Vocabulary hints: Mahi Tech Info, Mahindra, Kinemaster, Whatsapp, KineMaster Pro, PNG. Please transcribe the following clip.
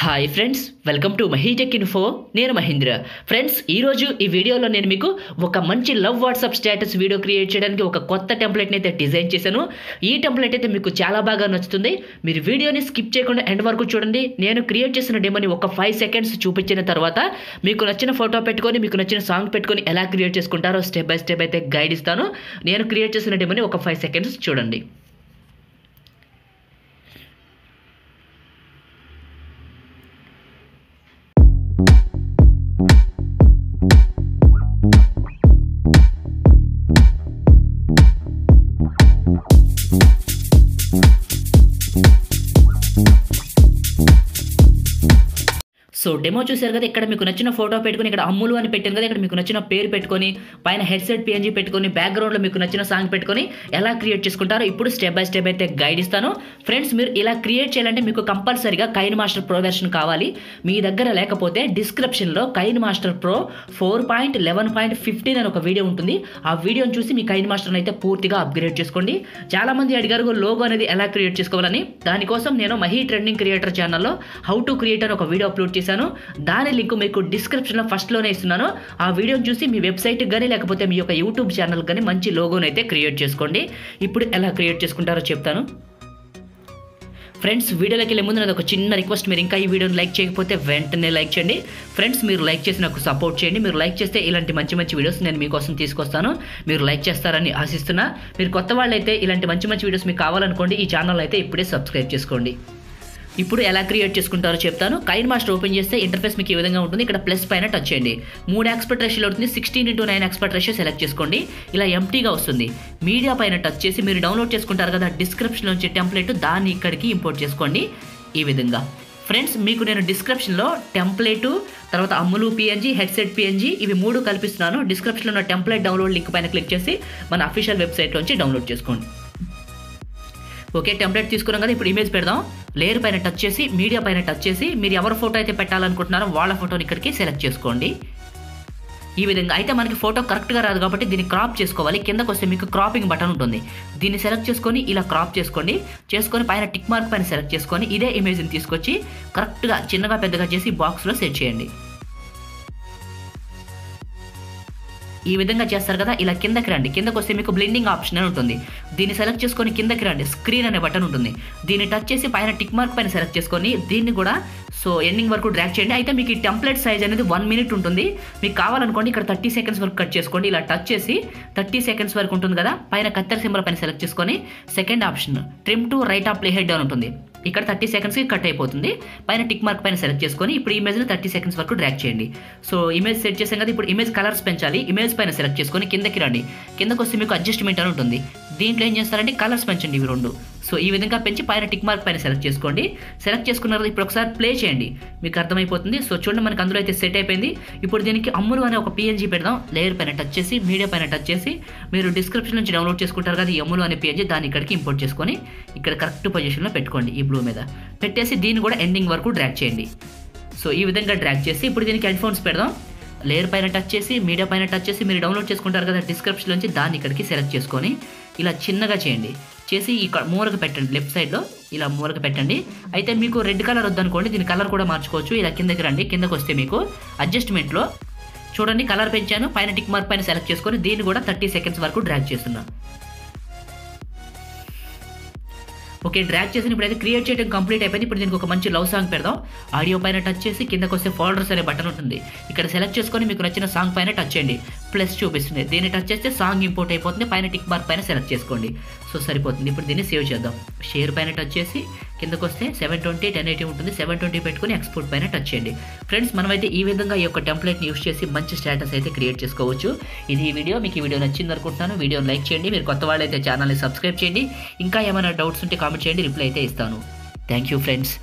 Hi friends, welcome to Mahi Tech Info. Nenu Mahindra. Friends, ee roju ee video lo nenu meeku oka manchi love WhatsApp status video create cheyadaniki oka kotta template ni aithe design chesanu. Ee template aithe meeku chaala baaga nachutundi. Meer video ni skip cheyakunda end varaku chudandi. Nenu create chesina demo ni oka 5 seconds chupichina tarvata meeku nachina photo pettukoni meeku nachina song pettukoni ela create cheskuntaro step by step aithe guide istanu. Nenu create chesina demo ni oka 5 seconds chudandi. So demo చూశారు కదా, ఇక్కడ మీకు నచ్చిన photo పెట్టుకొని ఇక్కడ అమ్ములు అని పెట్టాను కదా, ఇక్కడ మీకు నచ్చిన పేరు పెట్టుకొని పైన హెడ్సెట్ PNG పెట్టుకొని బ్యాక్గ్రౌండ్లో మీకు నచ్చిన సాంగ్ పెట్టుకొని ఎలా క్రియేట్ చేసుకుంటారో ఇప్పుడు స్టెప్ బై స్టెప్ అయితే గైడ్ ఇస్తాను. ఫ్రెండ్స్, మీరు ఇలా క్రియేట్ చేయాలంటే మీకు కంపల్సరీగా KineMaster Pro వెర్షన్ కావాలి. మీ దగ్గర లేకపోతే డిస్క్రిప్షన్లో KineMaster Pro 4.11.15 అని ఒక వీడియో ఉంటుంది. ఆ వీడియోని చూసి మీ KineMasterని అయితే పూర్తిగా అప్గ్రేడ్ చేసుకోండి. చాలామంది అడిగారు లోగో అనేది ఎలా క్రియేట్ చేసుకోవాలని. దానికోసం నేను మహి ట్రెండింగ్ క్రియేటర్ ఛానల్లో హౌ టు క్రియేట్ అని ఒక వీడియో అప్లోడ్ చేశాను. దాని లింక్ మీకు డిస్క్రిప్షన్ లో ఫస్ట్ లోనే ఇస్తున్నాను. ఆ వీడియోని చూసి మీ వెబ్సైట్ కానీ లేకపోతే మీ యొక్క యూట్యూబ్ ఛానల్ కానీ మంచి లోగోని అయితే క్రియేట్ చేసుకోండి. ఇప్పుడు ఎలా క్రియేట్ చేసుకుంటారో చెప్తాను. ఫ్రెండ్స్, వీడియోలోకి వెళ్ళే ముందు నాది ఒక చిన్న రిక్వెస్ట్, మీరు ఇంకా ఈ వీడియోని లైక్ చేయకపోతే వెంటనే లైక్ చేయండి. ఫ్రెండ్స్, మీరు లైక్ చేసి నాకు సపోర్ట్ చేయండి. మీరు లైక్ చేస్తే ఇలాంటి మంచి మంచి వీడియోస్ నేను మీకోసం తీసుకొస్తాను. మీరు లైక్ చేస్తారని ఆశిస్తున్నా. మీరు కొత్త వాళ్ళైతే ఇలాంటి మంచి మంచి వీడియోస్ మీకు కావాలనుకోండి, ఈ ఛానల్ అయితే ఇప్పుడే సబ్స్క్రైబ్ చేసుకోండి. ఇప్పుడు ఎలా క్రియేట్ చేసుకుంటారో చెప్తాను. KineMaster ఓపెన్ చేస్తే ఇంటర్ఫేస్ మీకు ఈ విధంగా ఉంటుంది. ఇక్కడ ప్లస్ పైన టచ్ చేయండి. 3 ఎక్స్పర్ట్ రేషియోలో ఉంటుంది. 16:9 ఎక్స్పర్ట్ రేషియో సెలెక్ట్ చేసుకోండి. ఇలా ఎంప్టీగా వస్తుంది. మీడియా పైన టచ్ చేసి మీరు డౌన్లోడ్ చేసుకుంటారు కదా డిస్క్రిప్షన్లో వచ్చే టెంప్లెట్, దాన్ని ఇక్కడికి ఇంపోర్ట్ చేసుకోండి ఈ విధంగా. ఫ్రెండ్స్, మీకు నేను డిస్క్రిప్షన్లో టెంప్లెట్, తర్వాత అమ్ములు PNG, హెడ్సెట్ PNG ఇవి 3 కల్పిస్తున్నాను. డిస్క్రిప్షన్లో ఉన్న టెంప్లెట్ డౌన్లోడ్ లింక్ పైన క్లిక్ చేసి మన అఫీషియల్ వెబ్సైట్లోంచి డౌన్లోడ్ చేసుకోండి. ఓకే, టెంప్లెట్ తీసుకున్నాం కదా, ఇప్పుడు ఇమేజ్ పెడదాం. లేయర్ పైన టచ్ చేసి మీడియా పైన టచ్ చేసి మీరు ఎవరి ఫోటో అయితే పెట్టాలనుకుంటున్నారో వాళ్ళ ఫోటోని ఇక్కడికి సెలెక్ట్ చేసుకోండి ఈ విధంగా. అయితే మనకి ఫోటో కరెక్ట్గా రాదు కాబట్టి దీన్ని క్రాప్ చేసుకోవాలి. కిందకు వస్తే మీకు క్రాపింగ్ బటన్ ఉంటుంది. దీన్ని సెలెక్ట్ చేసుకొని ఇలా క్రాప్ చేసుకోండి. చేసుకొని పైన టిక్ మార్క్ పైన సెలెక్ట్ చేసుకొని ఇదే ఇమేజ్ని తీసుకొచ్చి కరెక్ట్గా చిన్నగా పెద్దగా చేసి బాక్స్లో సెట్ చేయండి. ఈ విధంగా చేస్తారు కదా, ఇలా కిందకి రండి. కిందకు వస్తే మీకు బ్లెండింగ్ ఆప్షన్ అని ఉంటుంది. దీన్ని సెలెక్ట్ చేసుకొని కిందకి రండి, స్క్రీన్ అనే బటన్ ఉంటుంది. దీన్ని టచ్ చేసి పైన టిక్ మార్క్ పైన సెలెక్ట్ చేసుకొని దీన్ని కూడా సో ఎండింగ్ వరకు డ్రాగ్ చేయండి. అయితే మీకు ఈ టెంప్లెట్ సైజ్ అనేది 1 minute ఉంటుంది. మీకు కావాలనుకోండి ఇక్కడ 30 seconds వరకు కట్ చేసుకోండి. ఇలా టచ్ చేసి 30 seconds వరకు ఉంటుంది కదా, పైన కత్తెర సింబల్ పైన సెలెక్ట్ చేసుకొని second option trim to right of play head అని ఉంటుంది. ఇక్కడ 30 secondsకి కట్ అయిపోతుంది. పైన టిక్ మార్క్ పైన సెలెక్ట్ చేసుకొని ఇప్పుడు ఇమేజ్ని 30 seconds వరకు డ్రాగ్ చేయండి. సో ఇమేజ్ సెట్ చేసాం కదా, ఇప్పుడు ఇమేజ్ కలర్స్ పెంచాలి. ఇమేజ్ పైన సెలెక్ట్ చేసుకొని కిందకి రండి. కిందకు వస్తే మీకు అడ్జస్ట్మెంట్ అని ఉంటుంది. దీంట్లో ఏం చేస్తారంటే కలర్స్ పెంచండి ఇవి 2. సో ఈ విధంగా పెంచి పైన టిక్ మార్క్ పైన సెలెక్ట్ చేసుకోండి. సెలెక్ట్ చేసుకున్నారు కదా, ఇప్పుడు ఒకసారి ప్లే చేయండి, మీకు అర్థమైపోతుంది. సో చూడండి, మనకు అందులో అయితే సెట్ అయిపోయింది. ఇప్పుడు దీనికి అమ్ములు అనే ఒక PNG పెడదాం. లేయర్ పైన టచ్ చేసి మీడియా పైన టచ్ చేసి మీరు డిస్క్రిప్షన్ నుంచి డౌన్లోడ్ చేసుకుంటారు కదా ఈ అమ్ములు అనే PNG, దాన్ని ఇక్కడికి ఇంపోర్ట్ చేసుకొని ఇక్కడ కరెక్ట్ పొజిషన్లో పెట్టుకోండి. ఈ బ్లూ మీద పెట్టేసి దీన్ని కూడా ఎండింగ్ వరకు డ్రాగ్ చేయండి. సో ఈ విధంగా డ్రాగ్ చేసి ఇప్పుడు దీనికి హెడ్ ఫోన్స్ పెడదాం. లేయర్ పైన టచ్ చేసి మీడియా పైన టచ్ చేసి మీరు డౌన్లోడ్ చేసుకుంటారు కదా డిస్క్రిప్షన్ నుంచి, దాన్ని ఇక్కడికి సెలెక్ట్ చేసుకొని ఇలా చిన్నగా చేయండి. చేసి ఇక్కడ మూలకు పెట్టండి, లెఫ్ట్ సైడ్లో ఇలా మూలకు పెట్టండి. అయితే మీకు రెడ్ కలర్ వద్దనుకోండి, దీని కలర్ కూడా మార్చుకోవచ్చు. ఇలా కిందకి రండి. కిందకు వస్తే మీకు అడ్జస్ట్మెంట్లో చూడండి కలర్ పెంచాను. పైన టిక్ మార్క్ పైన సెలెక్ట్ చేసుకొని దీన్ని కూడా 30 seconds వరకు డ్రాగ్ చేస్తున్నాను. ఓకే, డ్రాగ్ చేసిన ఇప్పుడైతే క్రియేట్ చేయడం కంప్లీట్ అయిపోయింది. ఇప్పుడు దీనికి ఒక మంచి లవ్ సాంగ్ పెడదాం. ఆడియో పైన టచ్ చేసి కిందకు వస్తే ఫోల్డర్స్ అనే బటన్ ఉంటుంది. ఇక్కడ సెలెక్ట్ చేసుకొని మీకు నచ్చిన సాంగ్ పైన టచ్ చేయండి. ప్లస్ చూపిస్తుంది, దీన్ని టచ్ చేస్తే సాంగ్ ఇంపోర్ట్ అయిపోతుంది. పైన టిక్ మార్క్ పైన సెలెక్ట్ చేసుకోండి. సో సరిపోతుంది. ఇప్పుడు దీన్ని సేవ్ చేద్దాం. షేర్ పైన టచ్ చేసి కిందకు వస్తే 720x1080 ఉంటుంది. 720 పెట్టుకుని ఎక్స్పోర్ట్ పైన టచ్ చేయండి. ఫ్రెండ్స్, మనమైతే ఈ విధంగా ఈ యొక్క టెంప్లెట్ని యూస్ చేసి మంచి స్టేటస్ అయితే క్రియేట్ చేసుకోవచ్చు. ఇది ఈ వీడియో. మీకు ఈ వీడియో నచ్చింది అనుకుంటున్నాను. వీడియోని లైక్ చేయండి. మీరు కొత్త వాళ్ళైతే ఛానల్ని సబ్స్క్రైబ్ చేయండి. ఇంకా ఏమైనా డౌట్స్ ఉంటే కామెంట్ చేయండి, రిప్లై అయితే ఇస్తాను. Thank you friends.